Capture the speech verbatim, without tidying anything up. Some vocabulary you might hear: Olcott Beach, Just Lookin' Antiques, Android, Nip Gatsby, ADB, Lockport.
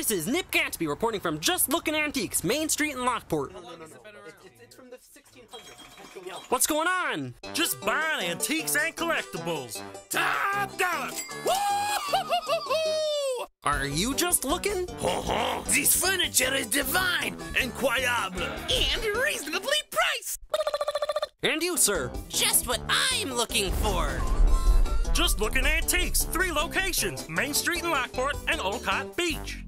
This is Nip Gatsby reporting from Just Lookin' Antiques, Main Street in Lockport. No, no, no, no, no. It's, it's from the sixteen hundreds. What's going on? Just buying antiques and collectibles. Top dollar! Woo-hoo-hoo-hoo-hoo! Are you just looking? Uh-huh. This furniture is divine, incroyable, and reasonably priced. And you, sir? Just what I'm looking for. Just Lookin' Antiques, three locations, Main Street in Lockport and Olcott Beach.